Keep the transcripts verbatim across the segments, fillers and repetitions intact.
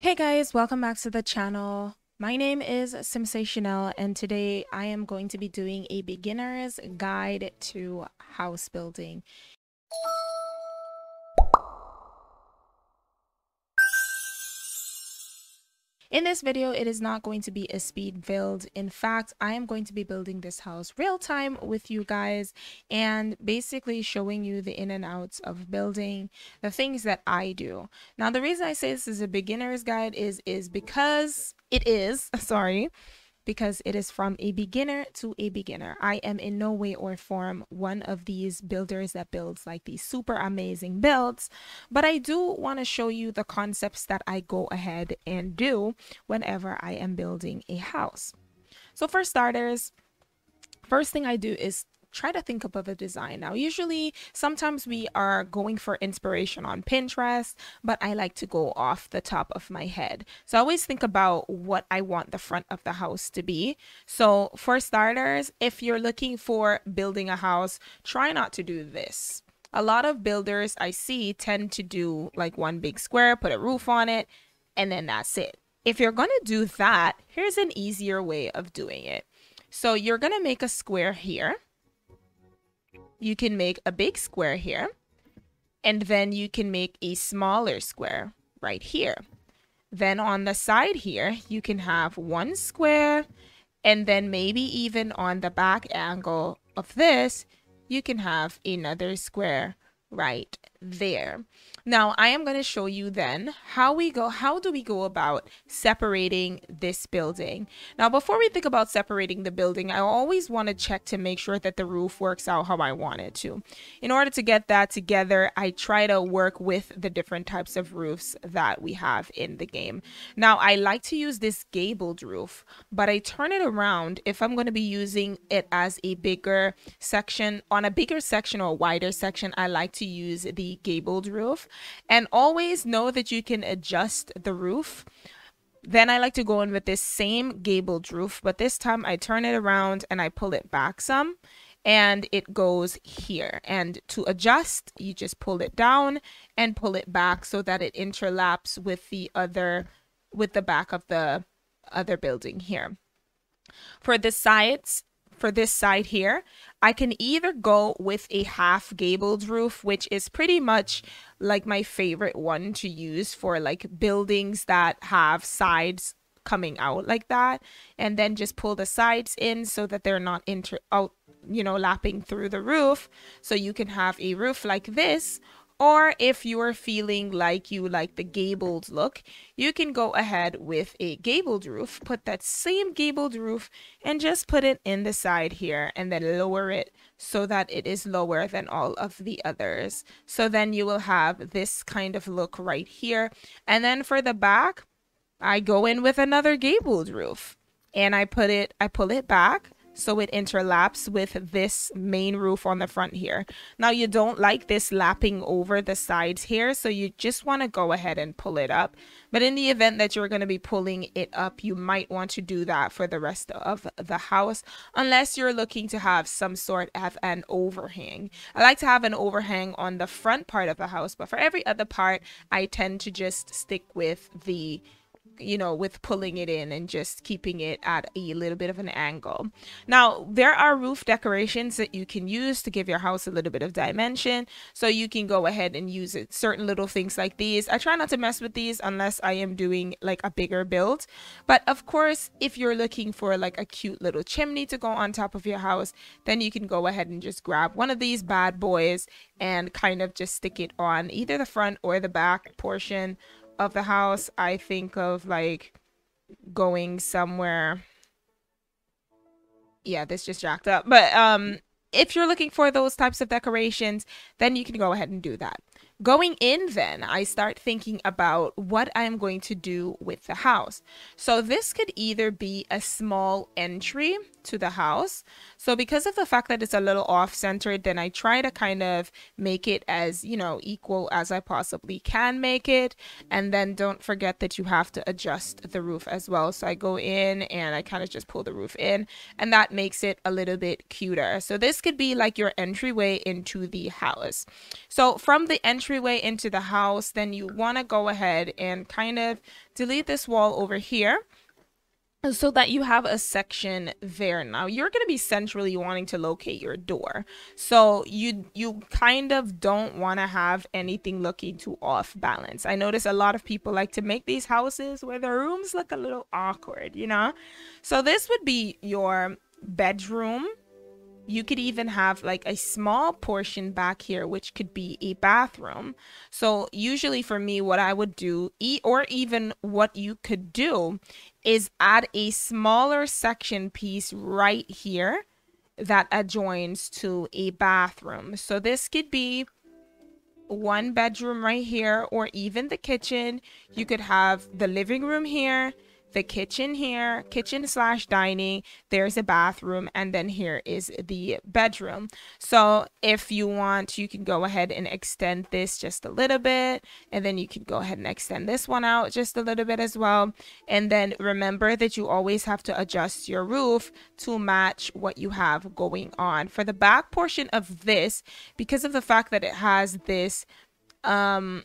Hey guys, welcome back to the channel. My name is Simsationelle and today I am going to be doing a beginner's guide to house building. In this video, it is not going to be a speed build. In fact, I am going to be building this house real time with you guys and basically showing you the in and outs of building, the things that I do. Now, the reason I say this is a beginner's guide is, is because it is, sorry, because it is from a beginner to a beginner. I am in no way or form one of these builders that builds like these super amazing builds, but I do want to show you the concepts that I go ahead and do whenever I am building a house. So for starters, first thing I do is try to think of a design. Now, usually, sometimes we are going for inspiration on Pinterest, but I like to go off the top of my head. So I always think about what I want the front of the house to be. So for starters, if you're looking for building a house, try not to do this. A lot of builders I see tend to do like one big square, put a roof on it, and then that's it. If you're going to do that, here's an easier way of doing it. So you're going to make a square here. You can make a big square here, and then you can make a smaller square right here. Then on the side here, you can have one square, and then maybe even on the back angle of this, you can have another square right there. Now, I am going to show you then how we go, how do we go about separating this building. Now, before we think about separating the building, I always want to check to make sure that the roof works out how I want it to. In order to get that together, I try to work with the different types of roofs that we have in the game. Now, I like to use this gabled roof, but I turn it around if I'm going to be using it as a bigger section. On a bigger section or a wider section, I like to use the gabled roof. And always know that you can adjust the roof. Then I like to go in with this same gabled roof, but this time I turn it around and I pull it back some and it goes here. And to adjust, you just pull it down and pull it back so that it interlaps with the other, with the back of the other building here. For the sides, for this side here, I can either go with a half gabled roof, which is pretty much like my favorite one to use for like buildings that have sides coming out like that, and then just pull the sides in so that they're not inter out, you know, lapping through the roof. So you can have a roof like this, or if you are feeling like you like the gabled look, you can go ahead with a gabled roof, put that same gabled roof and just put it in the side here and then lower it so that it is lower than all of the others. So then you will have this kind of look right here. And then for the back, I go in with another gabled roof and I put it, I pull it back so it interlaps with this main roof on the front here. Now you don't like this lapping over the sides here, so you just want to go ahead and pull it up. But in the event that you're going to be pulling it up, you might want to do that for the rest of the house, unless you're looking to have some sort of an overhang. I like to have an overhang on the front part of the house, but for every other part, I tend to just stick with the you know, with pulling it in and just keeping it at a little bit of an angle. Now, there are roof decorations that you can use to give your house a little bit of dimension. So you can go ahead and use it. Certain little things like these. I try not to mess with these unless I am doing like a bigger build. But of course, if you're looking for like a cute little chimney to go on top of your house, then you can go ahead and just grab one of these bad boys and kind of just stick it on either the front or the back portion of the house. I think of like going somewhere. Yeah, this just jacked up. But um, if you're looking for those types of decorations, then you can go ahead and do that. Going in then, I start thinking about what I'm going to do with the house. So this could either be a small entry to the house. So because of the fact that it's a little off-centered, then I try to kind of make it as, you know, equal as I possibly can make it. And then don't forget that you have to adjust the roof as well. So I go in and I kind of just pull the roof in, and that makes it a little bit cuter. So this could be like your entryway into the house. So from the entryway into the house, then you want to go ahead and kind of delete this wall over here, so that you have a section there. Now you're going to be centrally wanting to locate your door, so you you kind of don't want to have anything looking too off balance. I notice a lot of people like to make these houses where the rooms look a little awkward, you know. So this would be your bedroom. You could even have like a small portion back here, which could be a bathroom. So usually for me, what I would do, e or even what you could do, is add a smaller section piece right here that adjoins to a bathroom. So this could be one bedroom right here, or even the kitchen. You could have the living room here, the kitchen here, kitchen slash dining, there's a bathroom, and then here is the bedroom. So if you want, you can go ahead and extend this just a little bit, and then you can go ahead and extend this one out just a little bit as well. And then remember that you always have to adjust your roof to match what you have going on. For the back portion of this, because of the fact that it has this, um,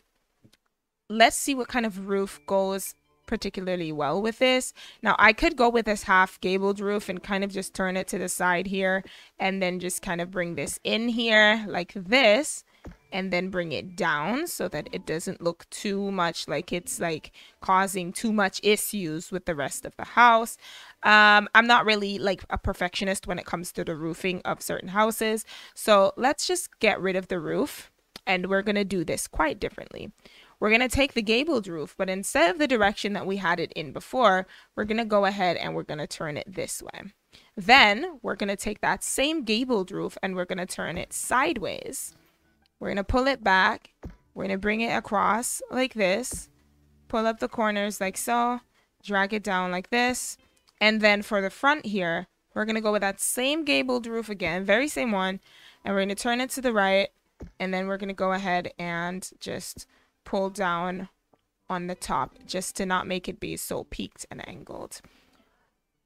let's see what kind of roof goes particularly well with this. Now I could go with this half gabled roof and kind of just turn it to the side here, and then just kind of bring this in here like this, and then bring it down so that it doesn't look too much like it's like causing too much issues with the rest of the house. Um, I'm not really like a perfectionist when it comes to the roofing of certain houses. So let's just get rid of the roof, and we're gonna do this quite differently. We're going to take the gabled roof, but instead of the direction that we had it in before, we're going to go ahead and we're going to turn it this way. Then we're going to take that same gabled roof and we're going to turn it sideways. We're going to pull it back. We're going to bring it across like this, pull up the corners like so, drag it down like this. And then for the front here, we're going to go with that same gabled roof again, very same one. And we're going to turn it to the right. And then we're going to go ahead and just pull down on the top just to not make it be so peaked and angled.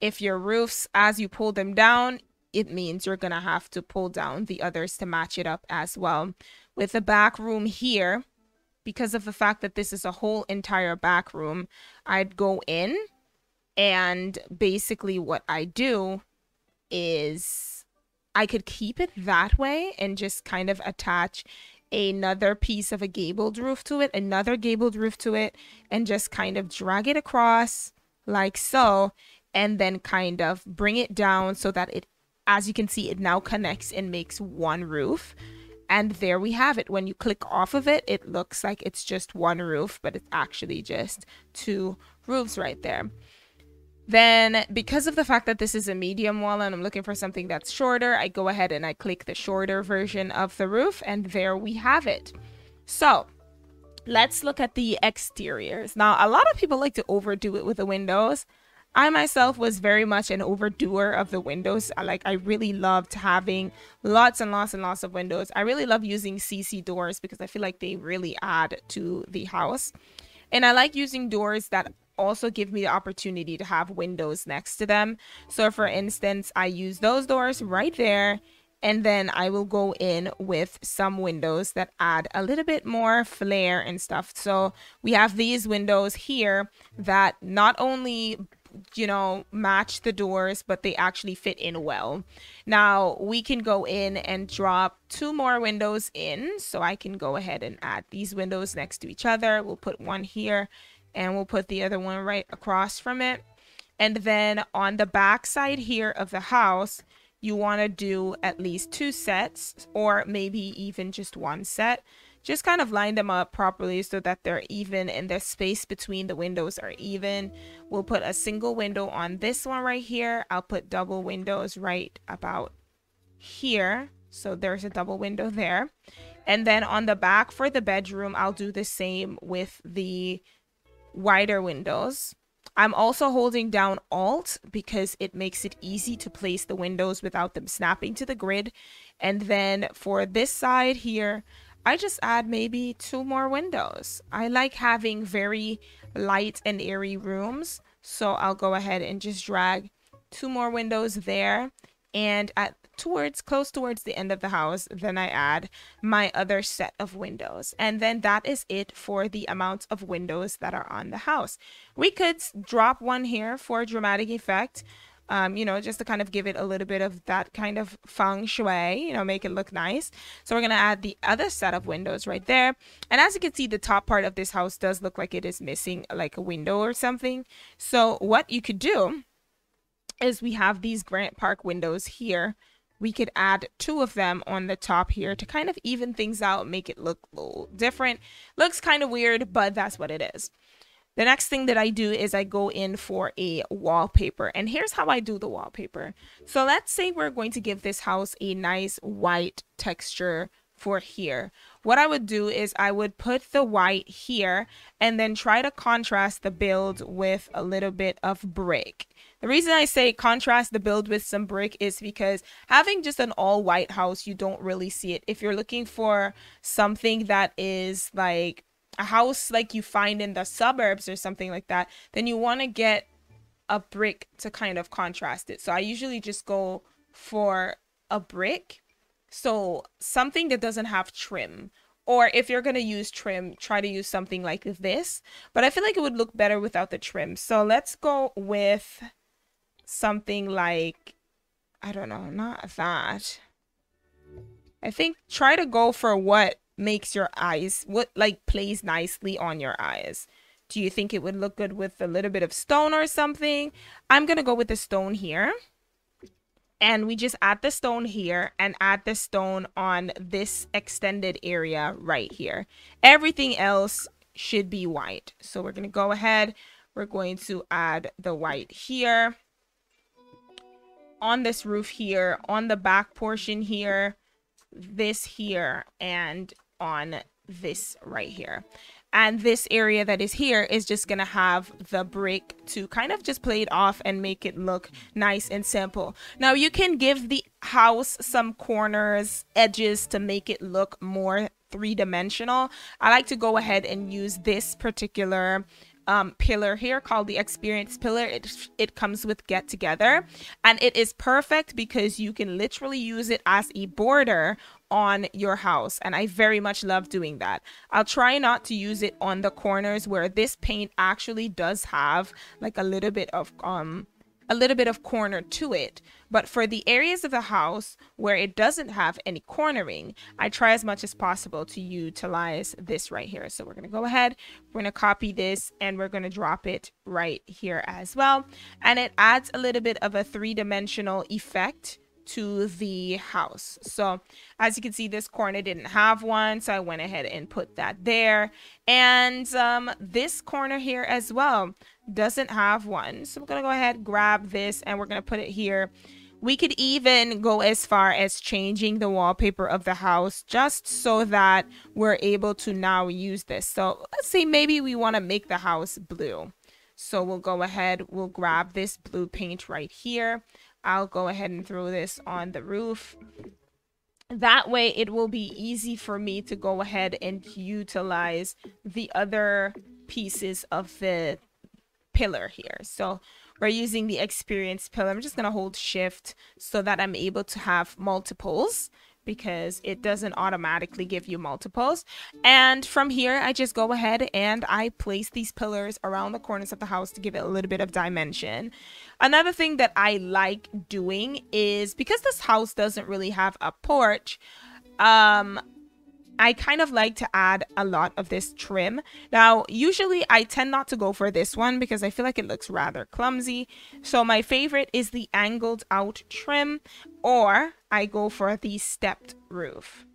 If your roofs, as you pull them down, it means you're gonna have to pull down the others to match it up as well. With the back room here, because of the fact that this is a whole entire back room, I'd go in, and basically what I do is I could keep it that way and just kind of attach another piece of a gabled roof to it, another gabled roof to it, and just kind of drag it across like so, and then kind of bring it down so that it, as you can see, it now connects and makes one roof. And there we have it. When you click off of it, it looks like it's just one roof, but it's actually just two roofs right there. Then, because of the fact that this is a medium wall and I'm looking for something that's shorter, I go ahead and I click the shorter version of the roof, and there we have it. So let's look at the exteriors. Now, a lot of people like to overdo it with the windows. I myself was very much an overdoer of the windows. Like, I really loved having lots and lots and lots of windows. I really love using C C doors because I feel like they really add to the house. And I like using doors that also give me the opportunity to have windows next to them. So for instance, I use those doors right there, and then I will go in with some windows that add a little bit more flair and stuff. So we have these windows here that not only, you know, match the doors, but they actually fit in well. Now we can go in and drop two more windows in. So I can go ahead and add these windows next to each other. We'll put one here, and we'll put the other one right across from it. And then on the back side here of the house, you want to do at least two sets, or maybe even just one set. Just kind of line them up properly so that they're even and the space between the windows are even. We'll put a single window on this one right here. I'll put double windows right about here. So there's a double window there. And then on the back for the bedroom, I'll do the same with the wider windows. I'm also holding down Alt because it makes it easy to place the windows without them snapping to the grid. And then for this side here, I just add maybe two more windows. I like having very light and airy rooms, so I'll go ahead and just drag two more windows there. And at towards close towards the end of the house, then I add my other set of windows. And then that is it for the amount of windows that are on the house. We could drop one here for dramatic effect, um, you know, just to kind of give it a little bit of that kind of feng shui, you know, make it look nice. So we're going to add the other set of windows right there. And as you can see, the top part of this house does look like it is missing like a window or something. So what you could do is we have these Grant Park windows here. We could add two of them on the top here to kind of even things out, make it look a little different. Looks kind of weird, but that's what it is. The next thing that I do is I go in for a wallpaper, and here's how I do the wallpaper. So let's say we're going to give this house a nice white texture for here. What I would do is I would put the white here and then try to contrast the build with a little bit of brick. The reason I say contrast the build with some brick is because having just an all white house, you don't really see it. If you're looking for something that is like a house like you find in the suburbs or something like that, then you want to get a brick to kind of contrast it. So I usually just go for a brick. So something that doesn't have trim. Or if you're going to use trim, try to use something like this. But I feel like it would look better without the trim. So let's go with something like, I don't know, not that. I think try to go for what makes your eyes, what like plays nicely on your eyes. Do you think it would look good with a little bit of stone or something? I'm gonna go with the stone here, and we just add the stone here and add the stone on this extended area right here. Everything else should be white, so we're gonna go ahead, we're going to add the white here on this roof here, on the back portion here, this here, and on this right here. And this area that is here is just gonna have the brick to kind of just play it off and make it look nice and simple. Now you can give the house some corners, edges to make it look more three-dimensional. I like to go ahead and use this particular Um, pillar here called the experience pillar. It, it comes with Get Together, and it is perfect because you can literally use it as a border on your house, and I very much love doing that. I'll try not to use it on the corners where this paint actually does have like a little bit of um a little bit of corner to it, but for the areas of the house where it doesn't have any cornering, I try as much as possible to utilize this right here. So we're going to go ahead, we're going to copy this, and we're going to drop it right here as well, and it adds a little bit of a three-dimensional effect to the house. So as you can see, this corner didn't have one, so I went ahead and put that there, and um, this corner here as well doesn't have one, so we're gonna go ahead, grab this, and we're gonna put it here. We could even go as far as changing the wallpaper of the house just so that we're able to now use this. So let's say maybe we want to make the house blue, so we'll go ahead, we'll grab this blue paint right here. I'll go ahead and throw this on the roof. That way it will be easy for me to go ahead and utilize the other pieces of the pillar here. So we're using the experience pillar. I'm just going to hold shift so that I'm able to have multiples, because it doesn't automatically give you multiples. And from here, I just go ahead and I place these pillars around the corners of the house to give it a little bit of dimension. Another thing that I like doing is, because this house doesn't really have a porch, um, I kind of like to add a lot of this trim. Now, usually I tend not to go for this one because I feel like it looks rather clumsy. So my favorite is the angled out trim, or I go for the stepped roof.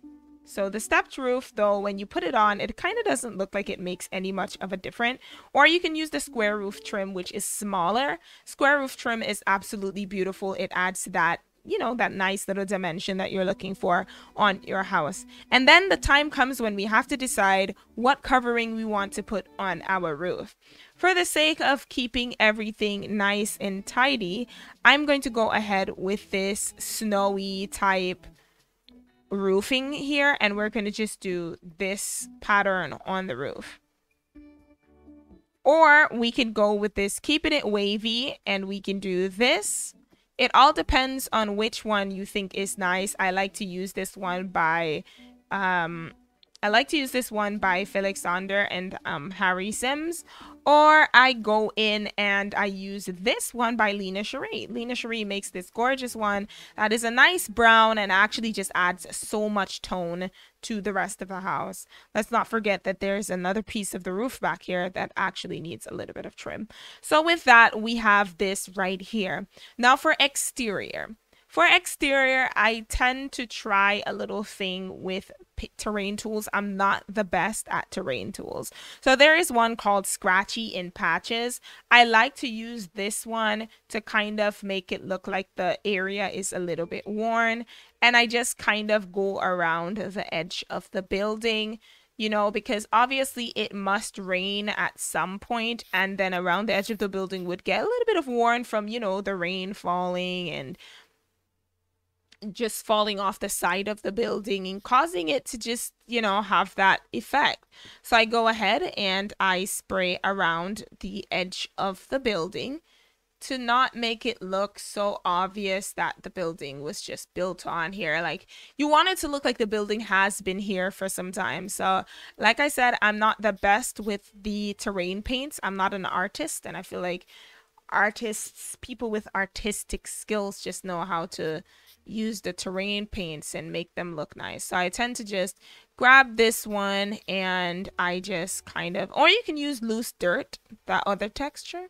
So the stepped roof, though, when you put it on, it kind of doesn't look like it makes any much of a difference. Or you can use the square roof trim, which is smaller. Square roof trim is absolutely beautiful. It adds that, you know, that nice little dimension that you're looking for on your house. And then the time comes when we have to decide what covering we want to put on our roof. for the sake of keeping everything nice and tidy, I'm going to go ahead with this snowy type roofing here, and we're going to just do this pattern on the roof. Or we could go with this keeping it wavy, and we can do this. It all depends on which one you think is nice. I like to use this one by um I like to use this one by Felix Sonder and um, Harry Sims. Or I go in and I use this one by Lina Sheree. Lina Sheree makes this gorgeous one that is a nice brown and actually just adds so much tone to the rest of the house. Let's not forget that there's another piece of the roof back here that actually needs a little bit of trim. So with that, we have this right here. Now for exterior. For exterior, I tend to try a little thing with terrain tools. I'm not the best at terrain tools. So there is one called Scratchy in Patches. I like to use this one to kind of make it look like the area is a little bit worn. And I just kind of go around the edge of the building, you know, because obviously it must rain at some point, and then around the edge of the building would get a little bit of worn from, you know, the rain falling and just falling off the side of the building and causing it to just, you know, have that effect. So I go ahead and I spray around the edge of the building to not make it look so obvious that the building was just built on here. Like, you want it to look like the building has been here for some time. So like I said, I'm not the best with the terrain paints. I'm not an artist, and I feel like artists, people with artistic skills, just know how to use the terrain paints and make them look nice. So I tend to just grab this one and I just kind of, or you can use loose dirt, that other texture,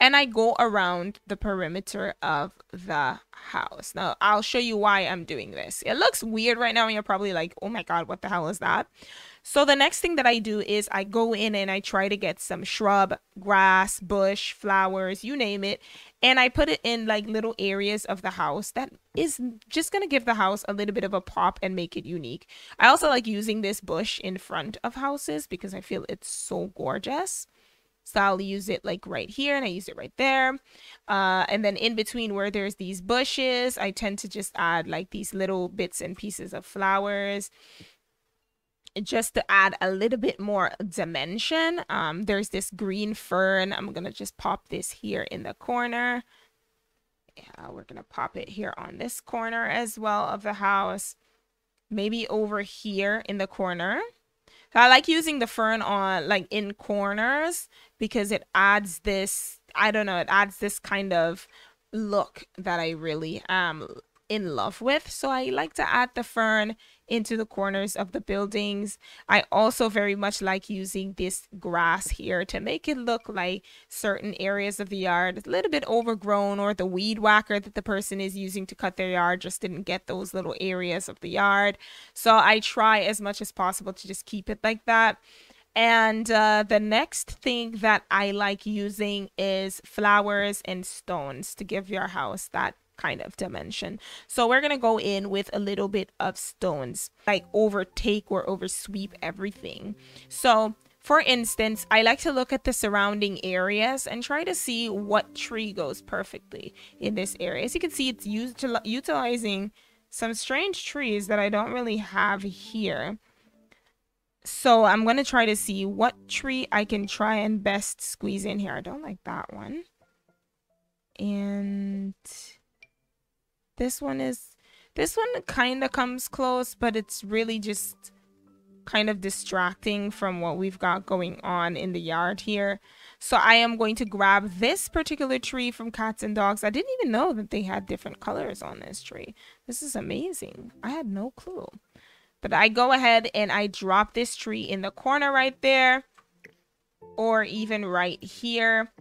and I go around the perimeter of the house. Now I'll show you why I'm doing this. It looks weird right now and you're probably like, oh my god, what the hell is that? So the next thing that I do is I go in and I try to get some shrub, grass, bush, flowers, you name it. And I put it in like little areas of the house that is just going to give the house a little bit of a pop and make it unique. I also like using this bush in front of houses because I feel it's so gorgeous. So I'll use it like right here, and I use it right there. Uh, and then in between where there's these bushes, I tend to just add like these little bits and pieces of flowers, just to add a little bit more dimension. Um, there's this green fern. I'm gonna just pop this here in the corner. Yeah, we're gonna pop it here on this corner as well of the house, maybe over here in the corner. So I like using the fern on like in corners because it adds this, I don't know, it adds this kind of look that I really am in love with. So I like to add the fern into the corners of the buildings. I also very much like using this grass here to make it look like certain areas of the yard is a little bit overgrown, or the weed whacker that the person is using to cut their yard just didn't get those little areas of the yard. So I try as much as possible to just keep it like that. And uh, the next thing that I like using is flowers and stones to give your house that kind of dimension. So we're gonna go in with a little bit of stones, like overtake or oversweep everything. So for instance, I like to look at the surrounding areas and try to see what tree goes perfectly in this area. As you can see, it's used utilizing some strange trees that I don't really have here. So I'm gonna try to see what tree I can try and best squeeze in here. I don't like that one, and this one is, this one kind of comes close, but it's really just kind of distracting from what we've got going on in the yard here. So I am going to grab this particular tree from Cats and Dogs. I didn't even know that they had different colors on this tree. This is amazing. I had no clue. But I go ahead and I drop this tree in the corner right there, or even right here.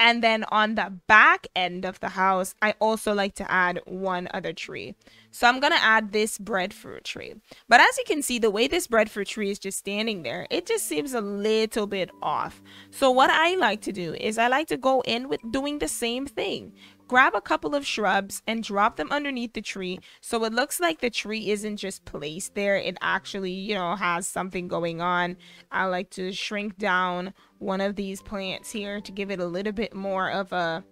And then on the back end of the house, I also like to add one other tree. So I'm going to add this breadfruit tree. But as you can see, the way this breadfruit tree is just standing there, it just seems a little bit off. So what I like to do is I like to go in with doing the same thing. Grab a couple of shrubs and drop them underneath the tree so it looks like the tree isn't just placed there. It actually, you know, has something going on. I like to shrink down one of these plants here to give it a little bit more of a,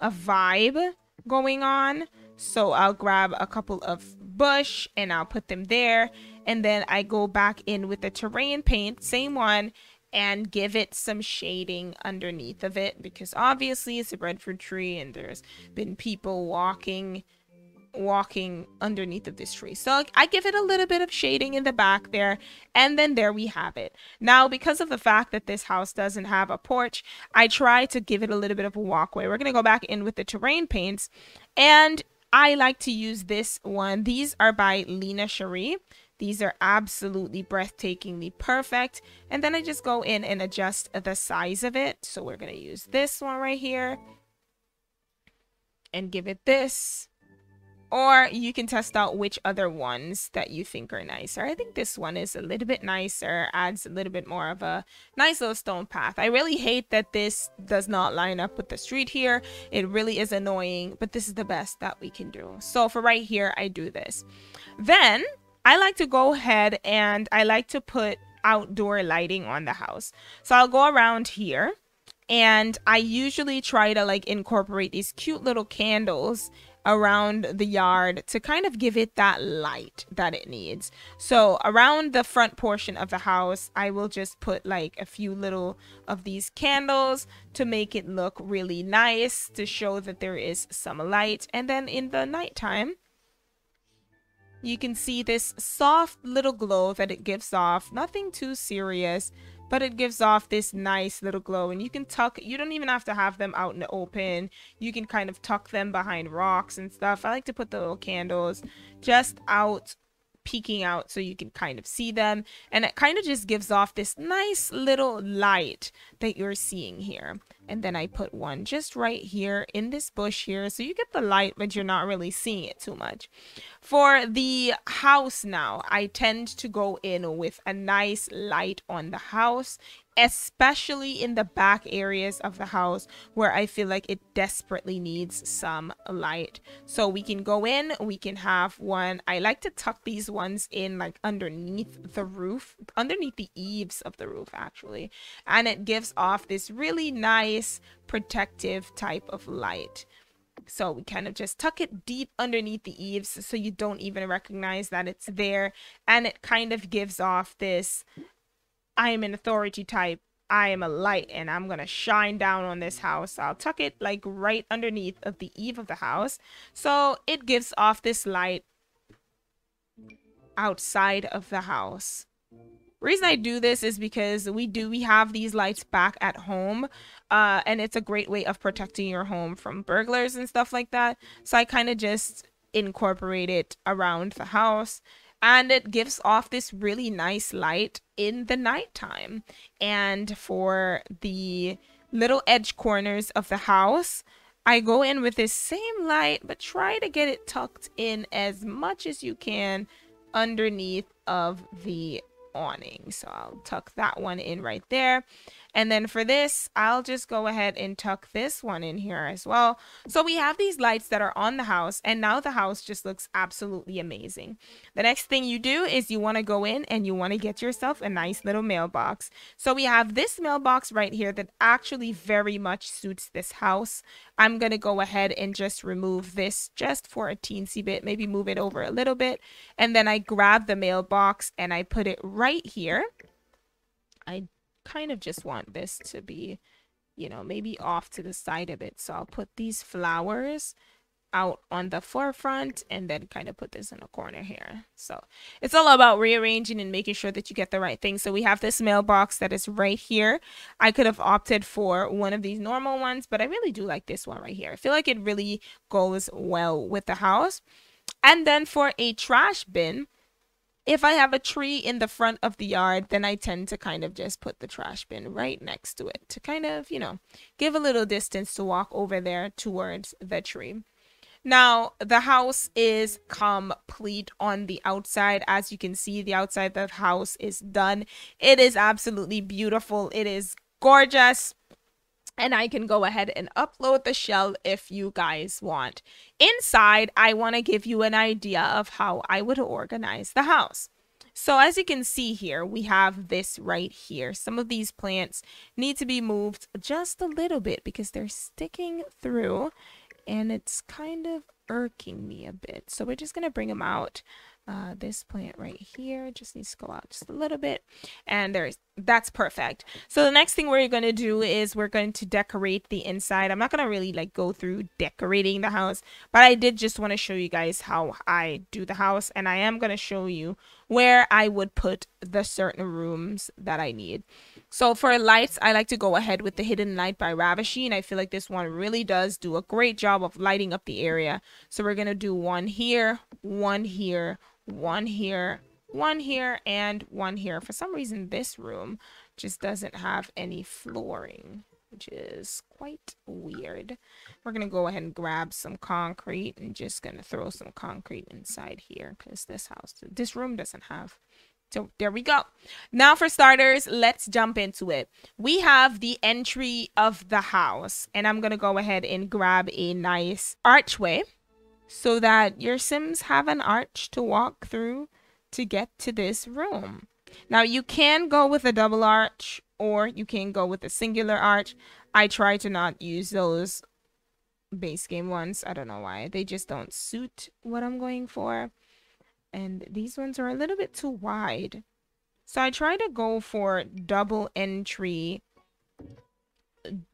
a vibe going on. So I'll grab a couple of bush and I'll put them there. And then I go back in with the terrain paint, same one, and give it some shading underneath of it, because obviously it's a breadfruit tree and there's been people walking walking underneath of this tree. So I give it a little bit of shading in the back there, and then there we have it. Now, because of the fact that this house doesn't have a porch, I try to give it a little bit of a walkway. We're gonna go back in with the terrain paints, and I like to use this one. These are by Lina Sheree. These are absolutely breathtakingly perfect. And then I just go in and adjust the size of it. So we're going to use this one right here and give it this. Or you can test out which other ones that you think are nicer. I think this one is a little bit nicer, adds a little bit more of a nice little stone path. I really hate that this does not line up with the street here. It really is annoying, but this is the best that we can do. So for right here, I do this. Then I like to go ahead and I like to put outdoor lighting on the house. So I'll go around here and I usually try to like incorporate these cute little candles around the yard to kind of give it that light that it needs. So around the front portion of the house, I will just put like a few little of these candles to make it look really nice, to show that there is some light. And then in the nighttime, you can see this soft little glow that it gives off. Nothing too serious, but it gives off this nice little glow. And you can tuck, you don't even have to have them out in the open. You can kind of tuck them behind rocks and stuff. I like to put the little candles just out, peeking out so you can kind of see them. And it kind of just gives off this nice little light that you're seeing here. And then I put one just right here in this bush here. So you get the light, but you're not really seeing it too much. For the house now, I tend to go in with a nice light on the house, especially in the back areas of the house where I feel like it desperately needs some light. So we can go in, we can have one. I like to tuck these ones in like underneath the roof, underneath the eaves of the roof actually. And it gives off this really nice protective type of light. So we kind of just tuck it deep underneath the eaves so you don't even recognize that it's there. And it kind of gives off this, I am an authority type, I am a light, and I'm going to shine down on this house. I'll tuck it like right underneath of the eave of the house. So it gives off this light outside of the house. Reason I do this is because we do we have these lights back at home, uh, and it's a great way of protecting your home from burglars and stuff like that. So I kind of just incorporate it around the house, and it gives off this really nice light in the nighttime. And for the little edge corners of the house, I go in with this same light, but try to get it tucked in as much as you can underneath of the awning. So I'll tuck that one in right there. And then for this, I'll just go ahead and tuck this one in here as well. So we have these lights that are on the house, and now the house just looks absolutely amazing. The next thing you do is you want to go in and you want to get yourself a nice little mailbox. So we have this mailbox right here that actually very much suits this house. I'm going to go ahead and just remove this just for a teensy bit, maybe move it over a little bit. And then I grab the mailbox and I put it right here. I kind of just want this to be, you know, maybe off to the side of it. So I'll put these flowers out on the forefront and then kind of put this in a corner here. So it's all about rearranging and making sure that you get the right thing. So we have this mailbox that is right here. I could have opted for one of these normal ones, but I really do like this one right here. I feel like it really goes well with the house. And then for a trash bin, if I have a tree in the front of the yard, then I tend to kind of just put the trash bin right next to it to kind of, you know, give a little distance to walk over there towards the tree. Now, the house is complete on the outside. As you can see, the outside of the house is done. It is absolutely beautiful. It is gorgeous. and I can go ahead and upload the shell if you guys want. Inside, I want to give you an idea of how I would organize the house. So as you can see here, we have this right here. Some of these plants need to be moved just a little bit because they're sticking through and it's kind of irking me a bit. So we're just going to bring them out. Uh, this plant right here just needs to go out just a little bit, and there's that's perfect. So the next thing we're going to do is we're going to decorate the inside. I'm not going to really like go through decorating the house, but I did just want to show you guys how I do the house, and I am going to show you where I would put the certain rooms that I need. So for lights, I like to go ahead with the Hidden Light by Ravishy, and I feel like this one really does do a great job of lighting up the area. So we're going to do one here, one here, one here, one here, and one here. For some reason, this room just doesn't have any flooring, which is quite weird. We're gonna go ahead and grab some concrete and just gonna throw some concrete inside here because this house, this room doesn't have. So there we go. Now for starters, let's jump into it. We have the entry of the house, and I'm gonna go ahead and grab a nice archway so that your Sims have an arch to walk through to get to this room. Now you can go with a double arch or you can go with a singular arch. I try to not use those base game ones. I don't know why. They just don't suit what I'm going for. And these ones are a little bit too wide. So I try to go for double entry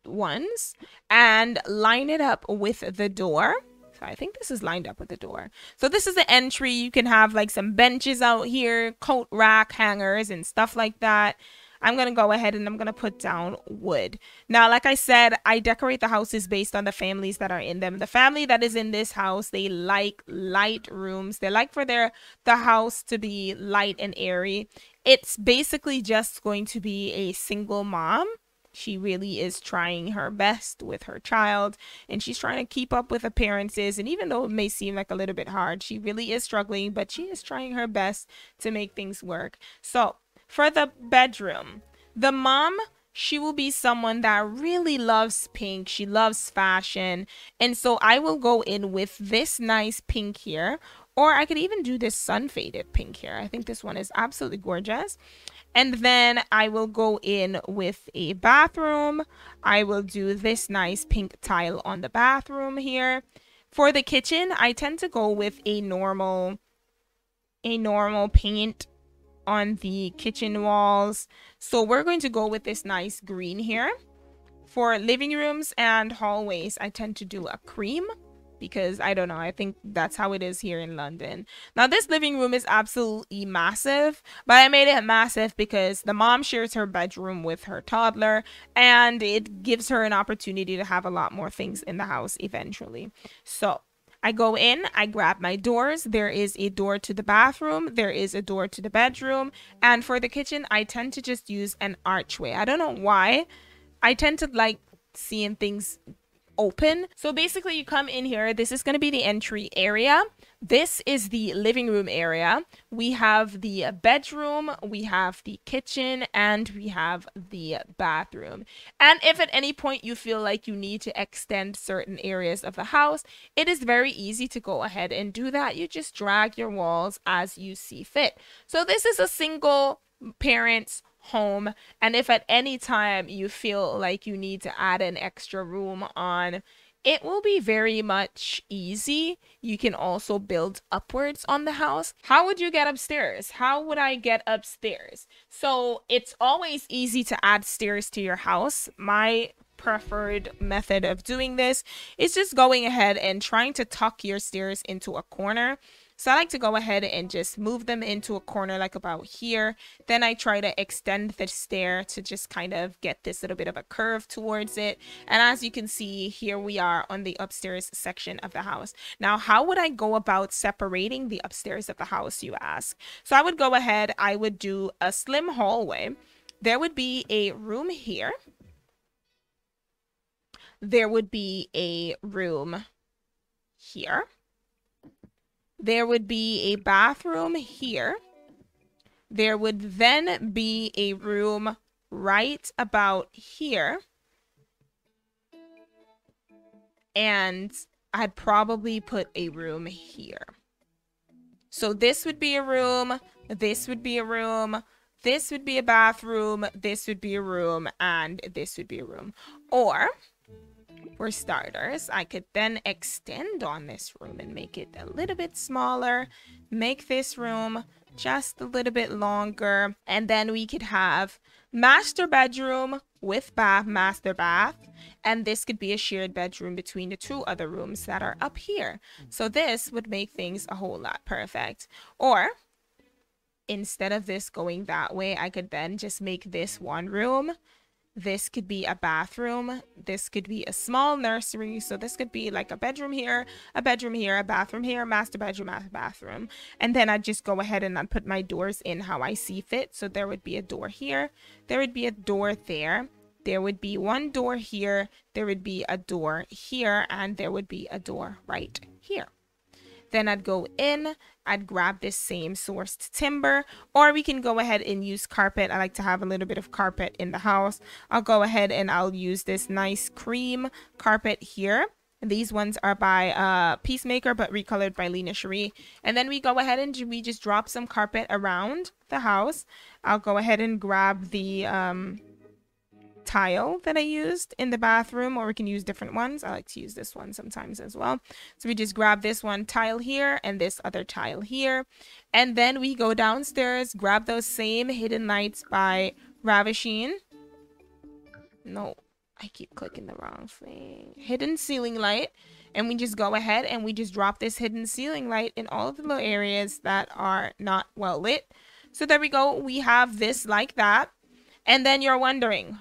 ones and line it up with the door. I think this is lined up with the door. So this is the entry. You can have like some benches out here, coat rack hangers and stuff like that. I'm going to go ahead and I'm going to put down wood. Now, like I said, I decorate the houses based on the families that are in them. The family that is in this house, they like light rooms. They like for their the house to be light and airy. It's basically just going to be a single mom. She really is trying her best with her child, and she's trying to keep up with appearances. And even though it may seem like a little bit hard, she really is struggling, but she is trying her best to make things work. So for the bedroom, the mom, she will be someone that really loves pink. She loves fashion. And so I will go in with this nice pink here, or I could even do this sun-faded pink here. I think this one is absolutely gorgeous. And then I will go in with a bathroom. I will do this nice pink tile on the bathroom here. For the kitchen, I tend to go with a normal, a normal paint on the kitchen walls. So we're going to go with this nice green here. For living rooms and hallways, I tend to do a cream, because I don't know, I think that's how it is here in London. Now this living room is absolutely massive, but I made it massive because the mom shares her bedroom with her toddler, and it gives her an opportunity to have a lot more things in the house eventually. So I go in, I grab my doors. There is a door to the bathroom, there is a door to the bedroom, and for the kitchen, I tend to just use an archway. I don't know why. I tend to like seeing things open. So basically you come in here, this is going to be the entry area. This is the living room area. We have the bedroom, we have the kitchen, and we have the bathroom. And if at any point you feel like you need to extend certain areas of the house, it is very easy to go ahead and do that. You just drag your walls as you see fit. So this is a single parent's home, and if at any time you feel like you need to add an extra room on, it will be very much easy. You can also build upwards on the house. How would you get upstairs? How would I get upstairs? So it's always easy to add stairs to your house. My preferred method of doing this is just going ahead and trying to tuck your stairs into a corner. So I like to go ahead and just move them into a corner like about here. Then I try to extend the stair to just kind of get this little bit of a curve towards it. And as you can see, here we are on the upstairs section of the house. Now, how would I go about separating the upstairs of the house, you ask? So I would go ahead, I would do a slim hallway. There would be a room here. There would be a room here. There would be a bathroom here. There would then be a room right about here. and I'd probably put a room here. So this would be a room, this would be a room, this would be a bathroom, this would be a room, and this would be a room. Or, for starters, I could then extend on this room and make it a little bit smaller, make this room just a little bit longer, and then we could have master bedroom with bath, master bath, and this could be a shared bedroom between the two other rooms that are up here. So this would make things a whole lot perfect. Or instead of this going that way, I could then just make this one room. This could be a bathroom, this could be a small nursery, so this could be like a bedroom here, a bedroom here, a bathroom here, master bedroom, master bathroom, and then I just go ahead and I put my doors in how I see fit. So there would be a door here, there would be a door there, there would be one door here, there would be a door here, and there would be a door right here. Then I'd go in, I'd grab this same sourced timber, or we can go ahead and use carpet. I like to have a little bit of carpet in the house. I'll go ahead and I'll use this nice cream carpet here. These ones are by uh, Peacemaker, but recolored by Lina Sheree. And then we go ahead and we just drop some carpet around the house. I'll go ahead and grab the um, tile that I used in the bathroom, or we can use different ones. I like to use this one sometimes as well. So we just grab this one tile here and this other tile here, and then we go downstairs, grab those same hidden lights by Ravishy. No, I keep clicking the wrong thing. Hidden ceiling light, and we just go ahead and we just drop this hidden ceiling light in all of the little areas that are not well lit. So there we go, we have this like that. And then you're wondering,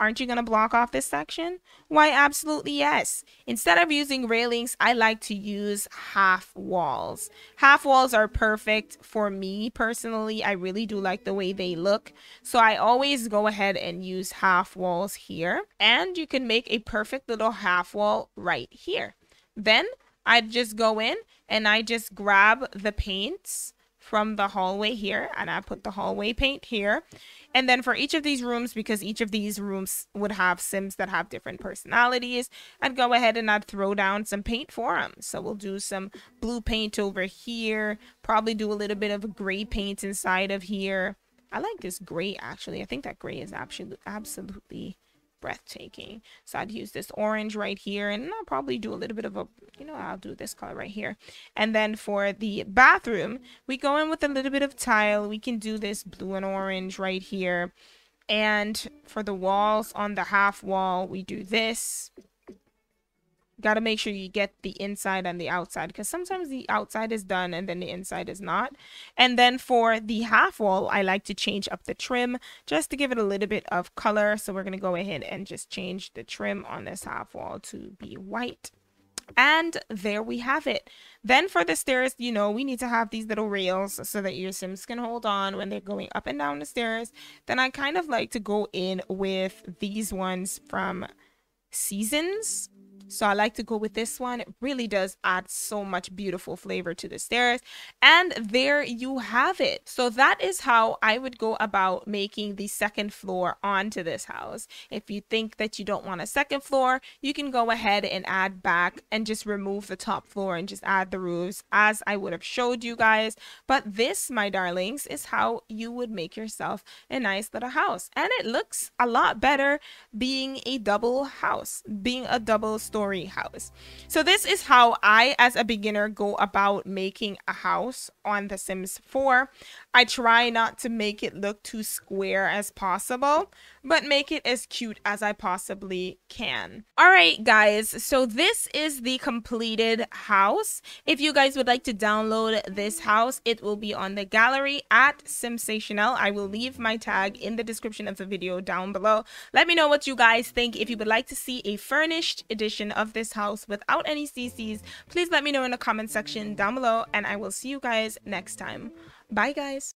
aren't you going to block off this section? Why, absolutely yes. Instead of using railings, I like to use half walls. Half walls are perfect for me personally. I really do like the way they look. So I always go ahead and use half walls here. And you can make a perfect little half wall right here. Then I'd just go in and I just grab the paints from the hallway here, and I put the hallway paint here. And then for each of these rooms, because each of these rooms would have Sims that have different personalities, I'd go ahead and I'd throw down some paint for them. So we'll do some blue paint over here, probably do a little bit of gray paint inside of here. I like this gray, actually. I think that gray is absolutely absolutely breathtaking. So I'd use this orange right here, and I'll probably do a little bit of a, you know, I'll do this color right here. And then for the bathroom, we go in with a little bit of tile. We can do this blue and orange right here. And for the walls on the half wall, we do this. Got to make sure you get the inside and the outside, because sometimes the outside is done and then the inside is not. And then for the half wall, I like to change up the trim just to give it a little bit of color. So we're going to go ahead and just change the trim on this half wall to be white. And there we have it. Then for the stairs, you know, we need to have these little rails so that your Sims can hold on when they're going up and down the stairs. Then I kind of like to go in with these ones from Seasons. So I like to go with this one. It really does add so much beautiful flavor to the stairs. And there you have it. So that is how I would go about making the second floor onto this house. If you think that you don't want a second floor, you can go ahead and add back and just remove the top floor and just add the roofs as I would have showed you guys. But this, my darlings, is how you would make yourself a nice little house. And it looks a lot better being a double house, being a double story house. So this is how I, as a beginner, go about making a house on The Sims four. I try not to make it look too square as possible, but make it as cute as I possibly can. All right, guys, so this is the completed house. If you guys would like to download this house, it will be on the gallery at Simsationelle. I will leave my tag in the description of the video down below. Let me know what you guys think. If you would like to see a furnished edition of this house without any C Cs, please let me know in the comment section down below, and I will see you guys next time. Bye, guys.